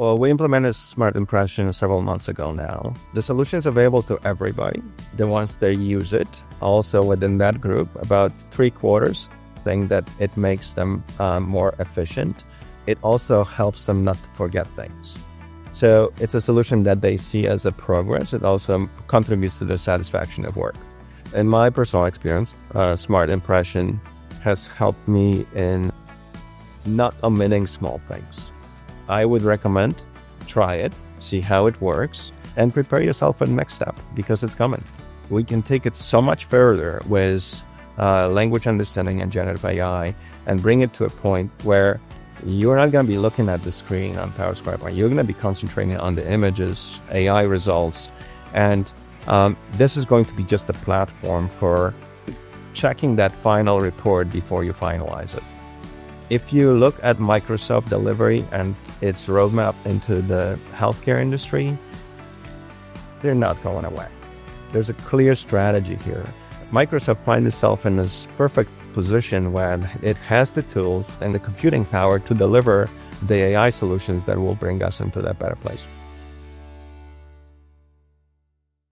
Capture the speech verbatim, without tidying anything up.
Well, we implemented Smart Impression several months ago now. The solution is available to everybody. The ones that use it, also within that group, about three quarters think that it makes them uh, more efficient. It also helps them not to forget things. So it's a solution that they see as a progress. It also contributes to their satisfaction of work. In my personal experience, uh, Smart Impression has helped me in not omitting small things. I would recommend try it, see how it works, and prepare yourself for the next step because it's coming. We can take it so much further with uh, language understanding and generative A I and bring it to a point where you're not going to be looking at the screen on PowerScribe. You're going to be concentrating on the images, A I results, and um, this is going to be just a platform for checking that final report before you finalize it. If you look at Microsoft delivery and its roadmap into the healthcare industry, they're not going away. There's a clear strategy here. Microsoft finds itself in this perfect position when it has the tools and the computing power to deliver the A I solutions that will bring us into that better place.